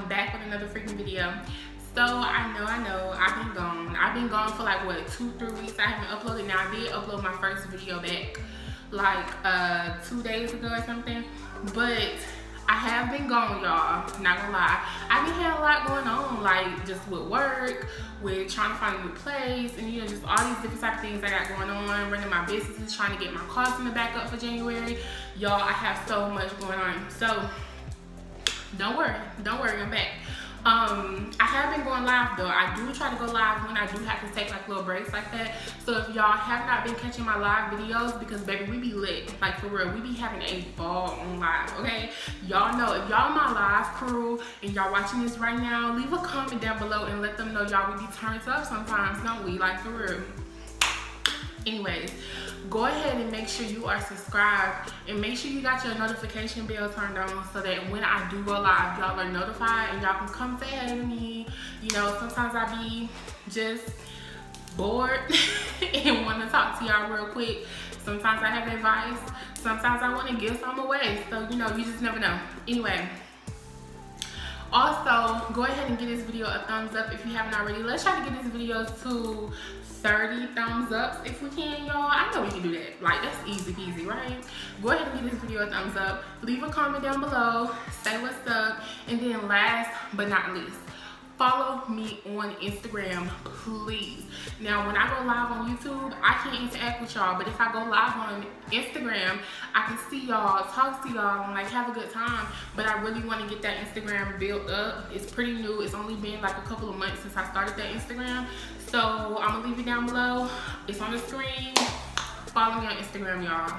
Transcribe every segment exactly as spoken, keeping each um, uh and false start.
I'm back with another freaking video. So I know, I know, I've been gone. I've been gone for like what, two, three weeks. I haven't uploaded. Now I did upload my first video back like uh, two days ago or something. But I have been gone, y'all. Not gonna lie. I've been had a lot going on, like just with work, with trying to find a new place, and you know, just all these different type of things I got going on, running my businesses, trying to get my costs in the back up for January. Y'all, I have so much going on. So don't worry, don't worry, I'm back. Um, I have been going live though. I do try to go live when I do have to take like little breaks like that. So if y'all have not been catching my live videos, because baby, we be lit. Like for real, we be having a ball on live, okay? Y'all know, if y'all my live crew and y'all watching this right now, leave a comment down below and let them know y'all would be turned up sometimes, don't we? Like for real. Anyways, go ahead and make sure you are subscribed and make sure you got your notification bell turned on so that when I do go live, y'all are notified and y'all can come say hey to me. You know, sometimes I be just bored and want to talk to y'all real quick. Sometimes I have advice. Sometimes I want to give some away. So, you know, you just never know. Anyway. Also, go ahead and give this video a thumbs up if you haven't already. Let's try to get this video to thirty thumbs ups if we can, y'all. I know we can do that. Like, that's easy peasy, right? Go ahead and give this video a thumbs up. Leave a comment down below. Say what's up. And then last but not least, follow me on Instagram, please. Now, when I go live on YouTube, I can't interact with y'all. But if I go live on Instagram, I can see y'all, talk to y'all, and like have a good time. But I really want to get that Instagram built up. It's pretty new. It's only been like a couple of months since I started that Instagram. So I'm gonna leave it down below. It's on the screen. Follow me on Instagram, y'all.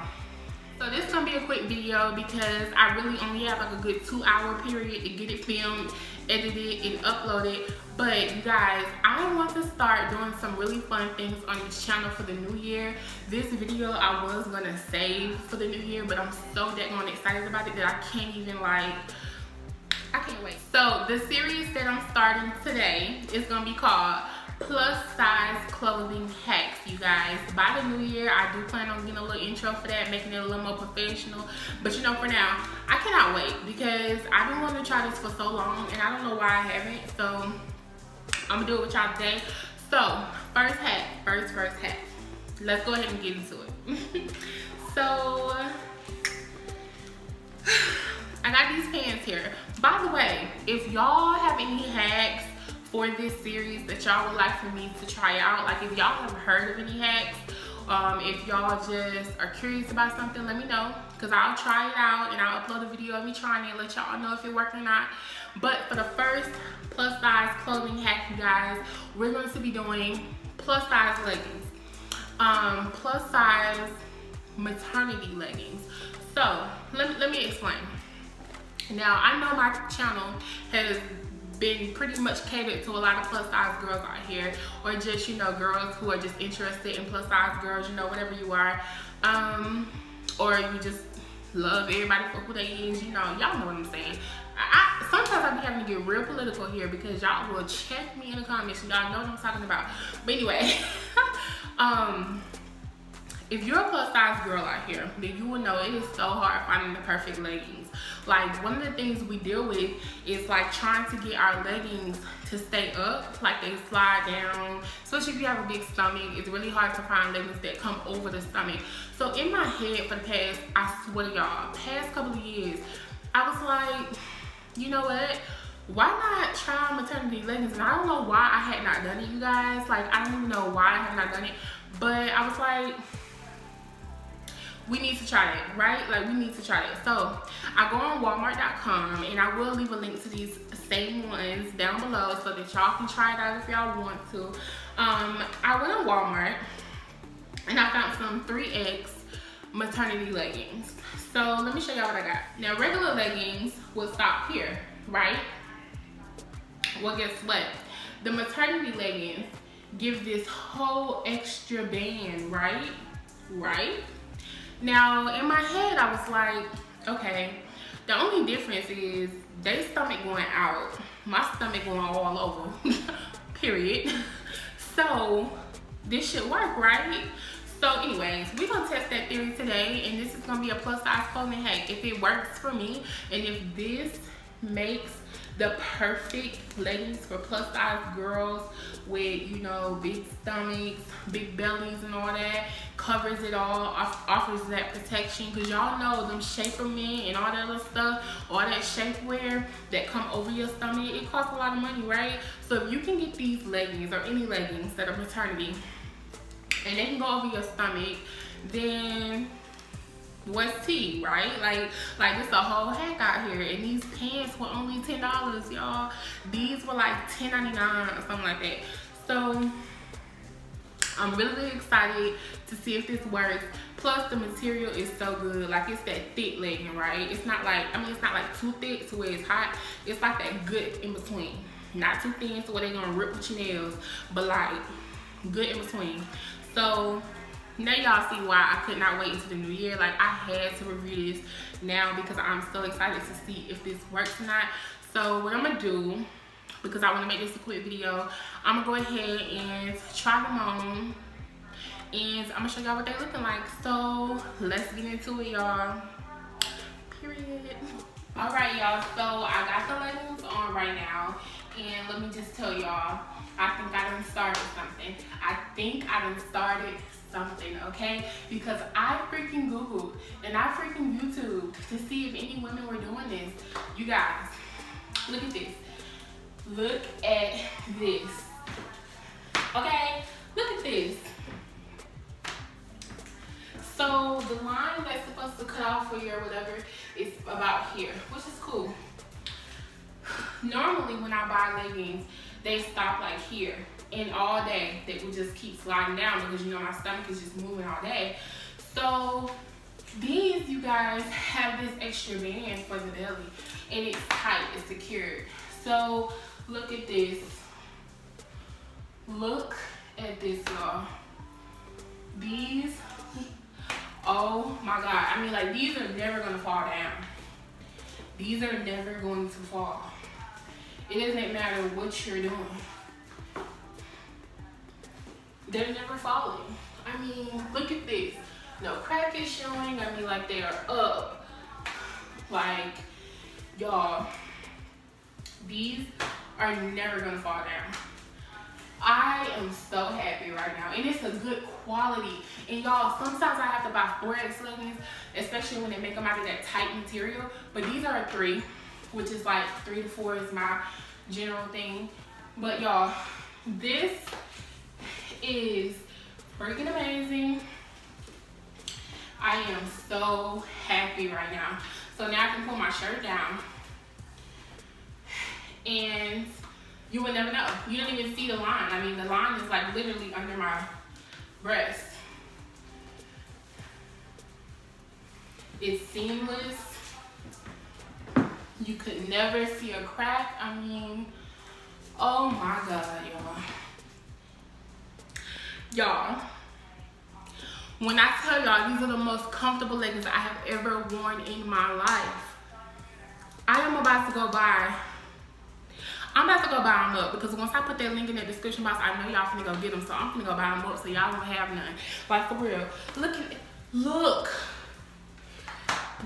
So this is gonna be a quick video because I really only have like a good two hour period to get it filmed, edited, and uploaded. But you guys, I want to start doing some really fun things on this channel for the new year. This video I was gonna save for the new year, but I'm so daggone excited about it that I can't even like, I can't wait. So the series that I'm starting today is gonna be called Plus Size Clothing Hacks, you guys. By the new year, I do plan on getting a little intro for that, making it a little more professional. But you know, for now, I cannot wait because I've been wanting to try this for so long and I don't know why I haven't. So I'm gonna do it with y'all today. So first hack, first, first hack. Let's go ahead and get into it. So I got these pants here. By the way, if y'all have any hacks for this series that y'all would like for me to try out, like if y'all have heard of any hacks, um, if y'all just are curious about something, let me know, because I'll try it out and I'll upload a video of me trying it and let y'all know if it works or not. But for the first plus size clothing hack, you guys, we're going to be doing plus size leggings, um, plus size maternity leggings. So let me, let me explain. Now, I know my channel has been pretty much catered to a lot of plus size girls out here, or just, you know, girls who are just interested in plus size girls, you know, whatever you are, um, or you just love everybody for who they is, you know, y'all know what I'm saying. I, I sometimes I be having to get real political here because y'all will check me in the comments, y'all know what I'm talking about. But anyway, um, if you're a plus size girl out here, then you will know it is so hard finding the perfect leggings. Like, one of the things we deal with is like trying to get our leggings to stay up, like they slide down. Especially if you have a big stomach, it's really hard to find leggings that come over the stomach. So in my head for the past, I swear to y'all, past couple of years, I was like, you know what? Why not try maternity leggings? And I don't know why I had not done it, you guys. Like, I don't even know why I have not done it. But I was like, we need to try it, right? Like, we need to try it. So I go on walmart dot com and I will leave a link to these same ones down below so that y'all can try it out if y'all want to. Um, I went on Walmart and I found some three X maternity leggings. So let me show y'all what I got. Now, regular leggings will stop here, right? Well, guess what? The maternity leggings give this whole extra band, right? Right? Now, in my head, I was like, okay, the only difference is their stomach going out, my stomach going all over, period. So this should work, right? So anyways, we're going to test that theory today, and this is going to be a plus size clothing hack. If it works for me, and if this makes the perfect leggings for plus size girls with, you know, big stomachs, big bellies and all that. Covers it all, off offers that protection, because y'all know them Shapermint and all that other stuff, all that shapewear that come over your stomach, it costs a lot of money, right? So if you can get these leggings or any leggings that are maternity and they can go over your stomach, then what's tea, right? Like, like it's a whole hack out here. And these pants were only ten dollars, y'all. These were like ten ninety-nine or something like that. So I'm really excited to see if this works. Plus the material is so good. Like, it's that thick legging, right? It's not like, I mean, it's not like too thick to where it's hot. It's like that good in between. Not too thin to where they're gonna rip with your nails, but like good in between. So now y'all see why I could not wait until the new year. Like, I had to review this now because I'm so excited to see if this works or not. So what I'm gonna do, because I want to make this a quick video, I'm gonna go ahead and try them on and I'm gonna show y'all what they're looking like. So let's get into it, y'all. Period. All right, y'all, so I got the leggings on right now, and let me just tell y'all, I think I done started something. I think I done started something, okay? Because I freaking Googled and I freaking YouTube to see if any women were doing this. You guys, look at this. Look at this. Okay, look at this. So the line that's supposed to cut off for your whatever is about here, which is cool. Normally when I buy leggings, they stop like here. And all day, they would just keep sliding down because, you know, my stomach is just moving all day. So these, you guys, have this extra band for the belly. And it's tight, it's secured. So look at this. Look at this, y'all. These, oh my God. I mean, like, these are never gonna fall down. These are never going to fall. It doesn't matter what you're doing. They're never falling. I mean, look at this. No crack is showing. I mean, like, they are up. Like, y'all, these are never gonna fall down. I am so happy right now. And it's a good quality. And y'all, sometimes I have to buy four X leggings, especially when they make them out of that tight material. But these are a three, which is like three to four is my general thing. But y'all, this is freaking amazing. I am so happy right now. So now I can pull my shirt down and you will never know. You don't even see the line. I mean, the line is like literally under my breast. It's seamless. You could never see a crack. I mean, oh my God, y'all. Y'all, when I tell y'all, these are the most comfortable leggings I have ever worn in my life. I am about to go buy. I'm about to go buy them up, because once I put that link in the description box, I know y'all finna go get them. So I'm finna go buy them up so y'all won't have none. Like, for real. Look at it. Look.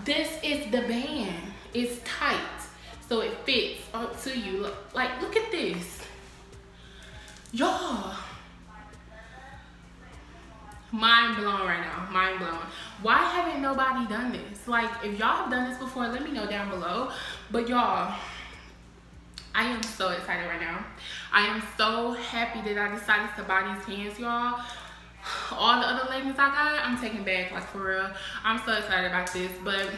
This is the band. It's tight, so it fits up to you. Look, like, look at this. Y'all. Mind blown right now, mind blown. Why haven't nobody done this? Like, if y'all have done this before, let me know down below. But y'all, I am so excited right now. I am so happy that I decided to buy these pants, y'all. All the other leggings I got, I'm taking back, like, for real. I'm so excited about this. But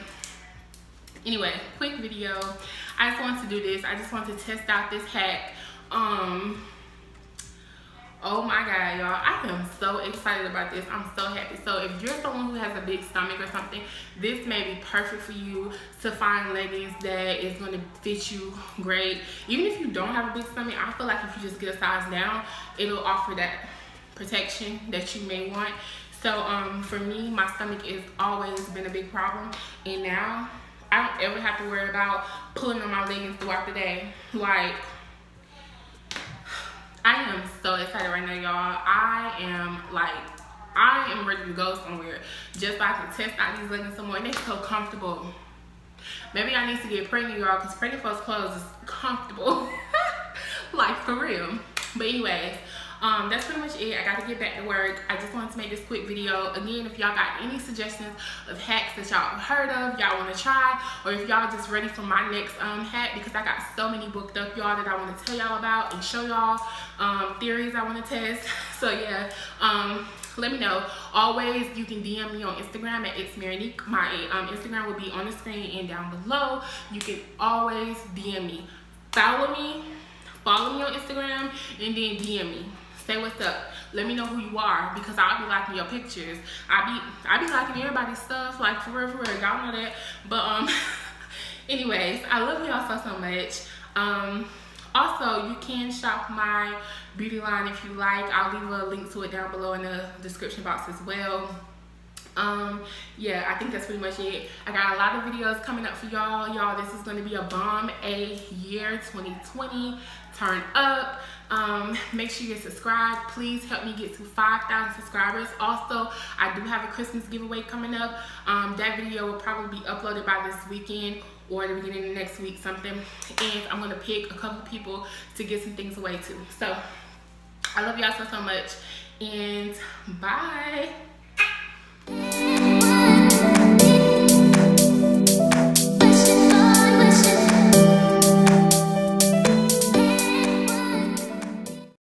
anyway, quick video. I just wanted to do this. I just wanted to test out this hack. Um, Oh my God, y'all, I am so excited about this. I'm so happy. So if you're someone who has a big stomach or something, this may be perfect for you to find leggings that is gonna fit you great. Even if you don't have a big stomach, I feel like if you just get a size down, it'll offer that protection that you may want. So um, for me, my stomach has always been a big problem, and now I don't ever have to worry about pulling on my leggings throughout the day. Like, I am so excited right now, y'all. I am like, I am ready to go somewhere just so I can test out these leggings some more. And they're so comfortable. Maybe I need to get pregnant, y'all, because pregnant folks' clothes is comfortable. Like, for real. But anyways, um, that's pretty much it. I got to get back to work. I just wanted to make this quick video. Again, if y'all got any suggestions of hacks that y'all heard of, y'all want to try, or if y'all just ready for my next um, hack, because I got so many booked up, y'all, that I want to tell y'all about and show y'all um, theories I want to test. So, yeah. Um, Let me know. Always, you can D M me on Instagram at ItsMarionique. My um, Instagram will be on the screen and down below. You can always D M me. Follow me. Follow me on Instagram and then D M me. Say what's up. Let me know who you are, because I'll be liking your pictures. I be I be liking everybody's stuff. Like, for real, for real. Y'all know that. But um, anyways, I love y'all so so much. Um. Also, you can shop my beauty line if you like. I'll leave a link to it down below in the description box as well. Um, yeah, I think that's pretty much it. I got a lot of videos coming up for y'all. Y'all, this is going to be a bomb a year. Twenty twenty. Turn up. Um, make sure you subscribe. Please help me get to five thousand subscribers. Also, I do have a Christmas giveaway coming up. Um, that video will probably be uploaded by this weekend or the beginning of next week, something. And I'm going to pick a couple people to get some things away too. So, I love y'all so, so much. And bye.